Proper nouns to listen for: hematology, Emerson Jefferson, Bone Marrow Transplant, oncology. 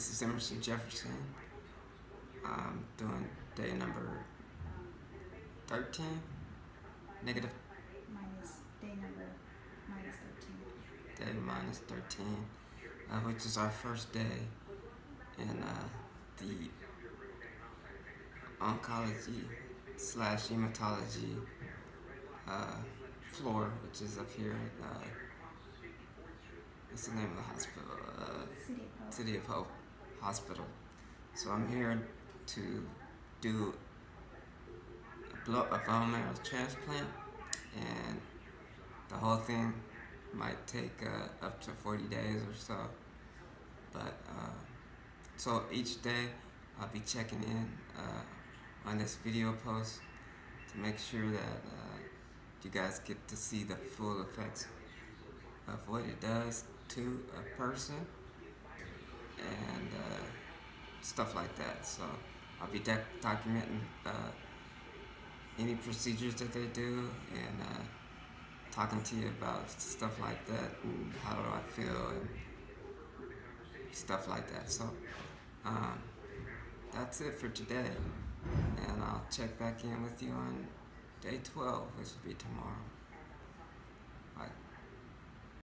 this is Emerson Jefferson. I'm doing day number 13, negative. Minus 13. Day minus 13, which is our first day in the oncology / hematology floor, which is up here. What's the name of the hospital? City of Hope Hospital. So I'm here to do a bone marrow transplant, and the whole thing might take up to 40 days or so. But so each day I'll be checking in on this video post to make sure that you guys get to see the full effects of what it does to a person and stuff like that. So I'll be documenting any procedures that they do and talking to you about stuff like that and how do I feel and stuff like that. So that's it for today, and I'll check back in with you on day 12, which will be tomorrow.